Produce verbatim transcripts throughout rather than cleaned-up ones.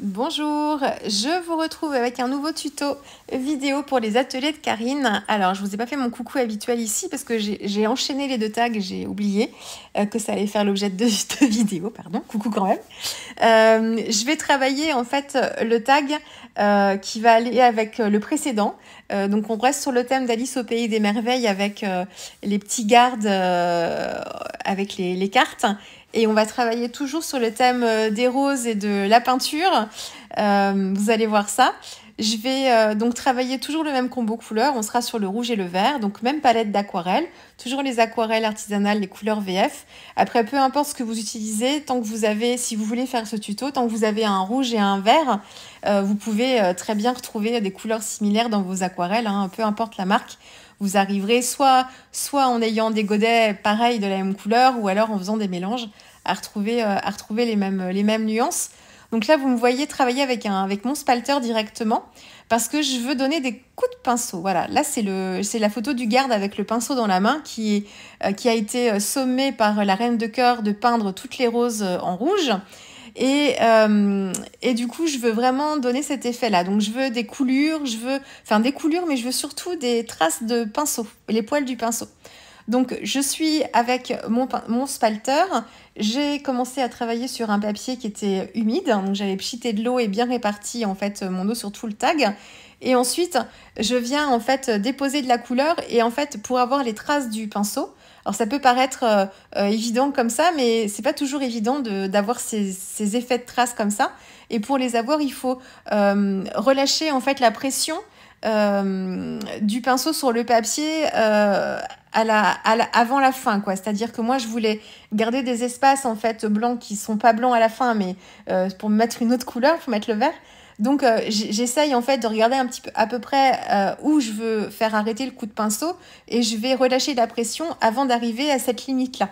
Bonjour, je vous retrouve avec un nouveau tuto vidéo pour les ateliers de Karine. Alors, je ne vous ai pas fait mon coucou habituel ici parce que j'ai enchaîné les deux tags, j'ai oublié euh, que ça allait faire l'objet de deux vidéos, pardon, coucou quand même. Euh, je vais travailler en fait le tag euh, qui va aller avec le précédent. Euh, donc, on reste sur le thème d'Alice au pays des merveilles avec euh, les petits gardes, euh, avec les, les cartes. Et on va travailler toujours sur le thème des roses et de la peinture. Euh, vous allez voir ça. Je vais euh, donc travailler toujours le même combo couleur. On sera sur le rouge et le vert. Donc même palette d'aquarelle. Toujours les aquarelles artisanales, les couleurs V F. Après, peu importe ce que vous utilisez, tant que vous avez, si vous voulez faire ce tuto, tant que vous avez un rouge et un vert, euh, vous pouvez euh, très bien retrouver des couleurs similaires dans vos aquarelles, hein, peu importe la marque. Vous arriverez soit, soit en ayant des godets pareils de la même couleur ou alors en faisant des mélanges à retrouver, euh, à retrouver les, mêmes, les mêmes nuances. Donc là, vous me voyez travailler avec, un, avec mon spalter directement parce que je veux donner des coups de pinceau. Voilà, là, c'est la photo du garde avec le pinceau dans la main qui, euh, qui a été sommé par la reine de cœur de peindre toutes les roses en rouge. Et, euh, et du coup, je veux vraiment donner cet effet-là. Donc, je veux des coulures, je veux, enfin des coulures, mais je veux surtout des traces de pinceau, les poils du pinceau. Donc, je suis avec mon, mon spalter. J'ai commencé à travailler sur un papier qui était humide. Donc, j'avais pchité de l'eau et bien réparti en fait mon eau sur tout le tag. Et ensuite, je viens en fait déposer de la couleur et en fait pour avoir les traces du pinceau. Alors ça peut paraître euh, euh, évident comme ça, mais c'est pas toujours évident d'avoir ces, ces effets de traces comme ça. Et pour les avoir, il faut euh, relâcher en fait la pression euh, du pinceau sur le papier euh, à la, à la, avant la fin, quoi. C'est-à-dire que moi, je voulais garder des espaces en fait blancs qui sont pas blancs à la fin, mais euh, pour mettre une autre couleur, pour mettre le vert. Donc euh, j'essaye en fait de regarder un petit peu à peu près euh, où je veux faire arrêter le coup de pinceau et je vais relâcher la pression avant d'arriver à cette limite-là.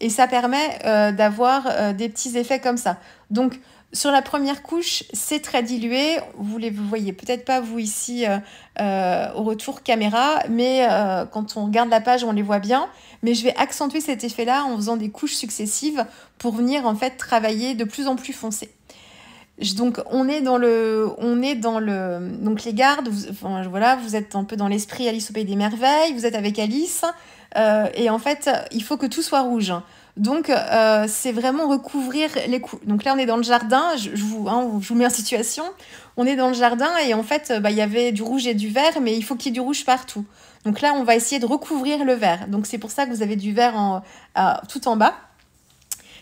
Et ça permet euh, d'avoir euh, des petits effets comme ça. Donc sur la première couche, c'est très dilué. Vous ne vous voyez peut-être pas vous ici euh, euh, au retour caméra, mais euh, quand on regarde la page, on les voit bien. Mais je vais accentuer cet effet-là en faisant des couches successives pour venir en fait travailler de plus en plus foncé. Donc on est dans le, on est dans le, donc les gardes, vous, enfin, voilà, vous êtes un peu dans l'esprit Alice au pays des merveilles, vous êtes avec Alice, euh, et en fait il faut que tout soit rouge. Donc euh, c'est vraiment recouvrir les coups. Donc là on est dans le jardin, je, je, vous, hein, je vous mets en situation, on est dans le jardin et en fait bah, y avait du rouge et du vert, mais il faut qu'il y ait du rouge partout. Donc là on va essayer de recouvrir le vert. Donc c'est pour ça que vous avez du vert en, euh, tout en bas.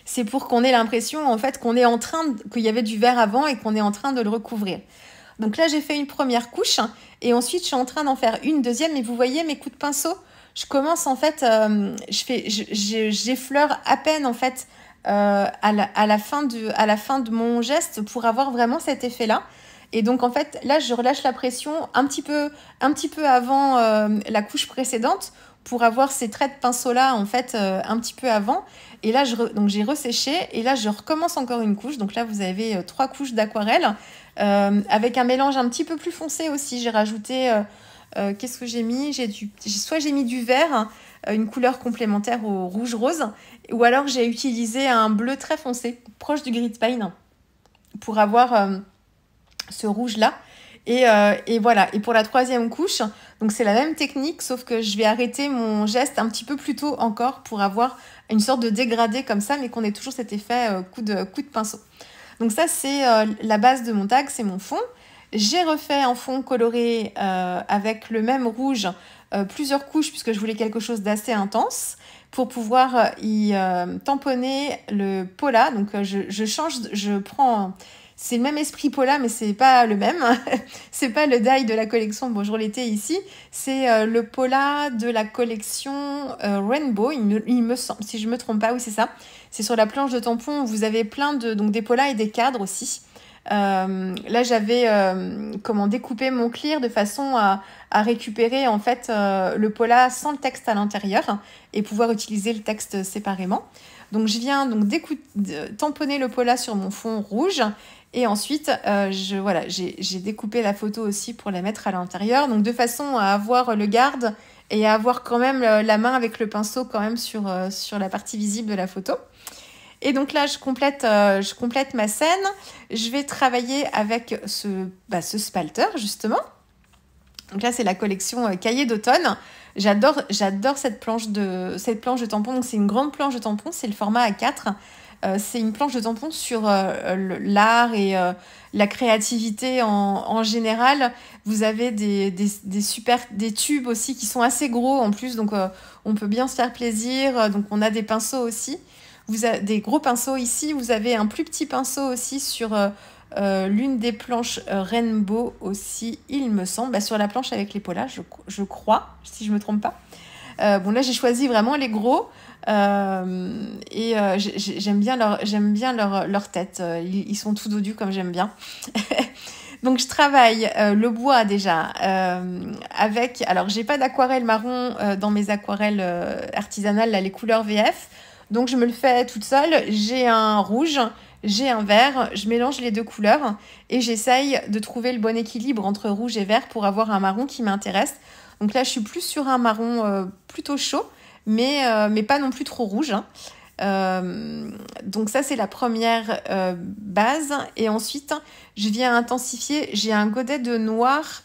C'est pour qu'on ait l'impression en fait qu'on est en train qu'il y avait du vert avant et qu'on est en train de le recouvrir. Donc là j'ai fait une première couche et ensuite je suis en train d'en faire une deuxième et vous voyez mes coups de pinceau. Je commence en fait, euh, je fais, j'effleure à peine en fait euh, à, la, à, la fin de, à la fin de mon geste pour avoir vraiment cet effet là. Et donc en fait là je relâche la pression un petit peu, un petit peu avant euh, la couche précédente pour avoir ces traits de pinceau là en fait euh, un petit peu avant. Et là, je re... donc j'ai resséché et là, je recommence encore une couche. Donc là, vous avez euh, trois couches d'aquarelle euh, avec un mélange un petit peu plus foncé aussi. J'ai rajouté, euh, euh, qu'est-ce que j'ai mis j'ai du... Soit j'ai mis du vert, euh, une couleur complémentaire au rouge-rose, ou alors j'ai utilisé un bleu très foncé, proche du gris de Payne, pour avoir euh, ce rouge-là. Et, euh, et voilà. Et pour la troisième couche, donc c'est la même technique, sauf que je vais arrêter mon geste un petit peu plus tôt encore pour avoir une sorte de dégradé comme ça, mais qu'on ait toujours cet effet euh, coup de, coup de pinceau. Donc ça, c'est euh, la base de mon tag, c'est mon fond. J'ai refait un fond coloré euh, avec le même rouge, euh, plusieurs couches, puisque je voulais quelque chose d'assez intense, pour pouvoir y euh, tamponner le pola. Donc euh, je, je change, je prends... C'est le même esprit Paula, mais c'est pas le même. C'est pas le dye de la collection Bonjour l'été ici. C'est euh, le Paula de la collection euh, Rainbow, il me, il me semble, si je me trompe pas, oui c'est ça. C'est sur la planche de tampon, vous avez plein de donc des Paula et des cadres aussi. Euh, là j'avais euh, comment découpé mon clear de façon à, à récupérer en fait euh, le Paula sans le texte à l'intérieur et pouvoir utiliser le texte séparément. Donc je viens donc tamponner le Paula sur mon fond rouge. Et ensuite, euh, je, voilà, j'ai découpé la photo aussi pour la mettre à l'intérieur. Donc, de façon à avoir le garde et à avoir quand même la main avec le pinceau quand même sur, euh, sur la partie visible de la photo. Et donc là, je complète, euh, je complète ma scène. Je vais travailler avec ce, bah, ce spalter, justement. Donc là, c'est la collection euh, Cahiers d'Automne. J'adore j'adore cette planche de cette planche de tampon. Donc c'est une grande planche de tampon, c'est le format A quatre. Euh, c'est une planche de tampon sur euh, l'art et euh, la créativité en, en général. Vous avez des, des, des super des tubes aussi qui sont assez gros en plus, donc euh, on peut bien se faire plaisir. Donc on a des pinceaux aussi. Vous avez des gros pinceaux ici. Vous avez un plus petit pinceau aussi sur euh, euh, l'une des planches euh, Rainbow aussi, il me semble. Bah, sur la planche avec les polas, je, je crois, si je ne me trompe pas. Euh, bon, là, j'ai choisi vraiment les gros. Euh, et euh, j'aime bien, leur, j'aime bien leur, leur tête. Ils, ils sont tout dodus comme j'aime bien. Donc, je travaille euh, le bois déjà euh, avec... Alors, j'ai pas d'aquarelle marron euh, dans mes aquarelles euh, artisanales, là, les couleurs V F. Donc, je me le fais toute seule. J'ai un rouge, j'ai un vert. Je mélange les deux couleurs et j'essaye de trouver le bon équilibre entre rouge et vert pour avoir un marron qui m'intéresse. Donc là, je suis plus sur un marron euh, plutôt chaud, mais, euh, mais pas non plus trop rouge. Hein. Euh, donc ça, c'est la première euh, base. Et ensuite, je viens intensifier. J'ai un godet de noir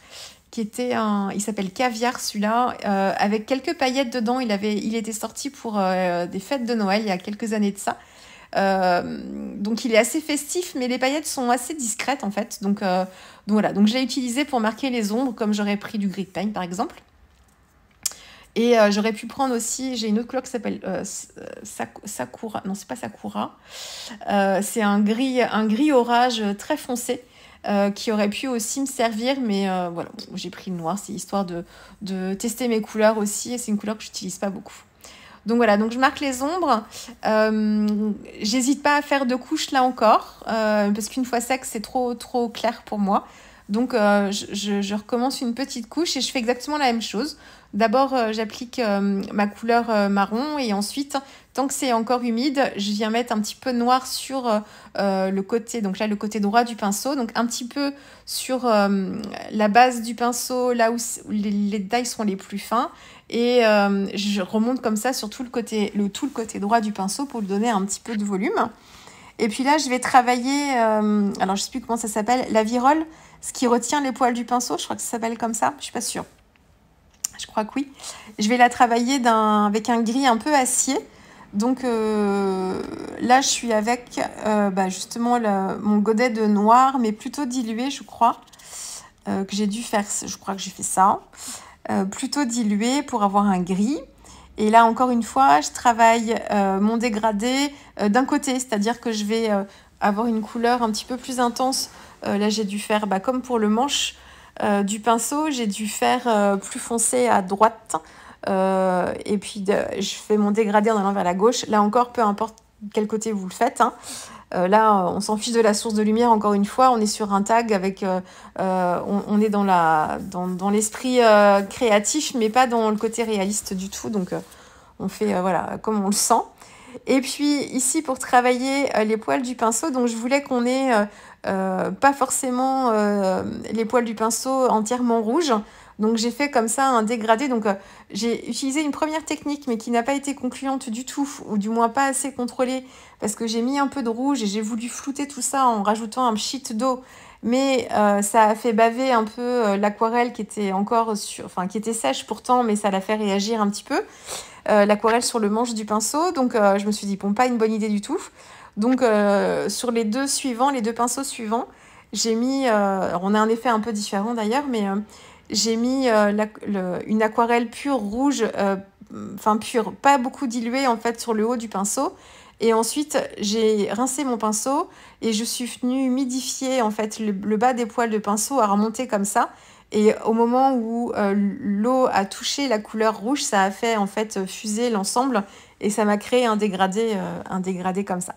qui était un... Il s'appelle Caviar, celui-là, euh, avec quelques paillettes dedans. Il, avait... il était sorti pour euh, des fêtes de Noël, il y a quelques années de ça. Euh, donc il est assez festif, mais les paillettes sont assez discrètes en fait. Donc, euh, donc voilà, donc je l'ai utilisé pour marquer les ombres, comme j'aurais pris du gris de Payne par exemple. Et euh, j'aurais pu prendre aussi, j'ai une autre couleur qui s'appelle euh, Sakura, non c'est pas Sakura, euh, c'est un gris, un gris orage très foncé. Euh, qui aurait pu aussi me servir, mais euh, voilà, bon, j'ai pris le noir, c'est histoire de, de tester mes couleurs aussi, et c'est une couleur que j'utilise pas beaucoup. Donc voilà, donc je marque les ombres. Euh, j'hésite pas à faire deux couches là encore, euh, parce qu'une fois sec, c'est trop, trop clair pour moi. Donc euh, je, je recommence une petite couche et je fais exactement la même chose. D'abord, euh, j'applique euh, ma couleur euh, marron et ensuite, tant que c'est encore humide, je viens mettre un petit peu noir sur euh, le côté, donc là, le côté droit du pinceau. Donc un petit peu sur euh, la base du pinceau, là où les, les détails sont les plus fins. Et euh, je remonte comme ça sur tout le, côté, le, tout le côté droit du pinceau pour lui donner un petit peu de volume. Et puis là, je vais travailler, euh, alors je ne sais plus comment ça s'appelle, la virole, ce qui retient les poils du pinceau. Je crois que ça s'appelle comme ça, je ne suis pas sûre. Je crois que oui. Je vais la travailler d'un, avec un gris un peu acier. Donc euh, là, je suis avec euh, bah, justement le, mon godet de noir, mais plutôt dilué, je crois, euh, que j'ai dû faire, je crois que j'ai fait ça. Euh, plutôt dilué pour avoir un gris. Et là, encore une fois, je travaille euh, mon dégradé euh, d'un côté, c'est-à-dire que je vais euh, avoir une couleur un petit peu plus intense. Euh, là, j'ai dû faire, bah, comme pour le manche euh, du pinceau, j'ai dû faire euh, plus foncé à droite. Euh, et puis, de, je fais mon dégradé en allant vers la gauche. Là encore, peu importe quel côté vous le faites, hein. Euh, là, on s'en fiche de la source de lumière, encore une fois. On est sur un tag avec... Euh, euh, on, on est dans la, dans, dans l'esprit euh, créatif, mais pas dans le côté réaliste du tout. Donc, euh, on fait euh, voilà, comme on le sent. Et puis, ici, pour travailler euh, les poils du pinceau, donc je voulais qu'on ait euh, euh, pas forcément euh, les poils du pinceau entièrement rouges. Donc, j'ai fait comme ça un dégradé. Donc, euh, j'ai utilisé une première technique, mais qui n'a pas été concluante du tout, ou du moins pas assez contrôlée, parce que j'ai mis un peu de rouge et j'ai voulu flouter tout ça en rajoutant un pchit d'eau. Mais euh, ça a fait baver un peu euh, l'aquarelle qui était encore sur, enfin, qui était sèche pourtant, mais ça l'a fait réagir un petit peu. Euh, l'aquarelle sur le manche du pinceau. Donc, euh, je me suis dit, bon, pas une bonne idée du tout. Donc, euh, sur les deux suivants, les deux pinceaux suivants, j'ai mis... Euh, alors on a un effet un peu différent d'ailleurs, mais... Euh, j'ai mis euh, la, le, une aquarelle pure rouge, euh, enfin pure, pas beaucoup diluée en fait sur le haut du pinceau. Et ensuite, j'ai rincé mon pinceau et je suis venue humidifier en fait le, le bas des poils de pinceau à remonter comme ça. Et au moment où euh, l'eau a touché la couleur rouge, ça a fait en fait fuser l'ensemble et ça m'a créé un dégradé, euh, un dégradé comme ça.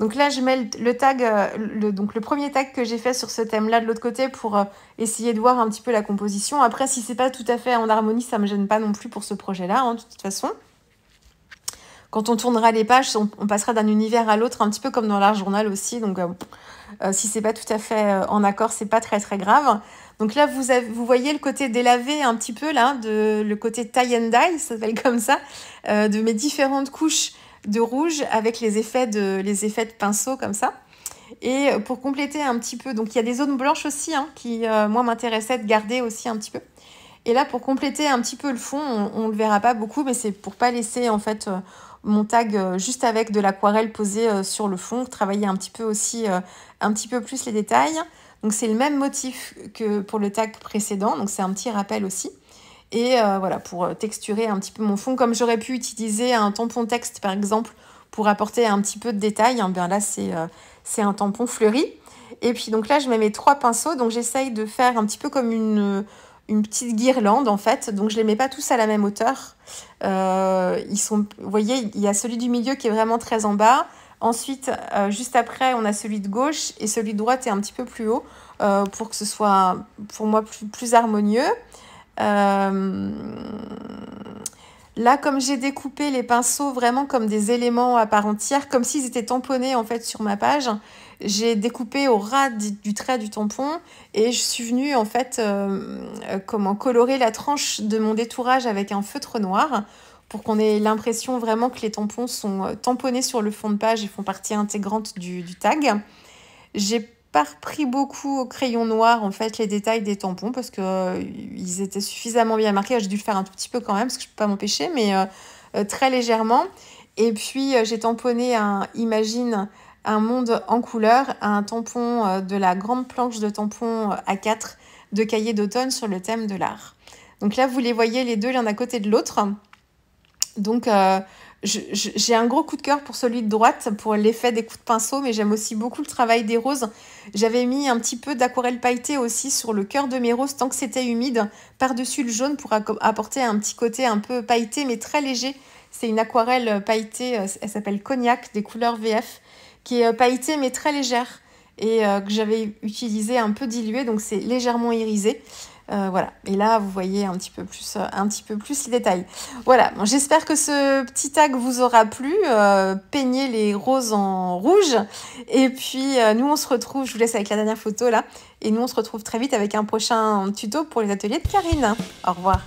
Donc là, je mets le tag, le, donc le premier tag que j'ai fait sur ce thème-là de l'autre côté pour essayer de voir un petit peu la composition. Après, si c'est pas tout à fait en harmonie, ça me gêne pas non plus pour ce projet-là, hein, de toute façon. Quand on tournera les pages, on, on passera d'un univers à l'autre, un petit peu comme dans l'art journal aussi. Donc, euh, euh, si c'est pas tout à fait en accord, c'est pas très très grave. Donc là, vous, avez, vous voyez le côté délavé un petit peu là, de, le côté tie and dye, ça s'appelle comme ça, euh, de mes différentes couches. de rouge avec les effets de, les effets de pinceau comme ça. Et pour compléter un petit peu, donc il y a des zones blanches aussi hein, qui, euh, moi, m'intéressaient de garder aussi un petit peu. Et là, pour compléter un petit peu le fond, on ne le verra pas beaucoup, mais c'est pour pas laisser en fait euh, mon tag euh, juste avec de l'aquarelle posée euh, sur le fond, travailler un petit peu aussi, euh, un petit peu plus les détails. Donc c'est le même motif que pour le tag précédent, donc c'est un petit rappel aussi. Et euh, voilà, pour texturer un petit peu mon fond, comme j'aurais pu utiliser un tampon texte par exemple, pour apporter un petit peu de détail, hein, bien là c'est euh, c'est un tampon fleuri. Et puis donc là je mets mes trois pinceaux, donc j'essaye de faire un petit peu comme une, une petite guirlande en fait, donc je les mets pas tous à la même hauteur. Euh, ils sont, vous voyez, il y a celui du milieu qui est vraiment très en bas, ensuite euh, juste après on a celui de gauche et celui de droite est un petit peu plus haut euh, pour que ce soit pour moi plus, plus harmonieux. Euh... Là, comme j'ai découpé les pinceaux vraiment comme des éléments à part entière, comme s'ils étaient tamponnés en fait sur ma page, j'ai découpé au ras du, du trait du tampon et je suis venue en fait euh, euh, comment colorer la tranche de mon détourage avec un feutre noir pour qu'on ait l'impression vraiment que les tampons sont tamponnés sur le fond de page et font partie intégrante du, du tag. J'ai pas repris beaucoup au crayon noir en fait les détails des tampons parce que euh, ils étaient suffisamment bien marqués. J'ai dû le faire un tout petit peu quand même parce que je peux pas m'empêcher, mais euh, euh, très légèrement. Et puis euh, j'ai tamponné un imagine un monde en couleur, un tampon euh, de la grande planche de tampon A quatre de Cahiers d'automne sur le thème de l'art. Donc là vous les voyez les deux l'un à côté de l'autre. Donc euh, j'ai un gros coup de cœur pour celui de droite, pour l'effet des coups de pinceau, mais j'aime aussi beaucoup le travail des roses. J'avais mis un petit peu d'aquarelle pailletée aussi sur le cœur de mes roses, tant que c'était humide, par-dessus le jaune pour apporter un petit côté un peu pailleté, mais très léger. C'est une aquarelle pailletée, elle s'appelle Cognac, des couleurs V F, qui est pailletée mais très légère, et que j'avais utilisée un peu diluée, donc c'est légèrement irisé. Euh, voilà, et là vous voyez un petit peu plus, un petit peu plus les détails. Voilà, bon, j'espère que ce petit tag vous aura plu. Euh, peignez les roses en rouge. Et puis euh, nous on se retrouve, je vous laisse avec la dernière photo là, et nous on se retrouve très vite avec un prochain tuto pour les ateliers de Karine. Au revoir.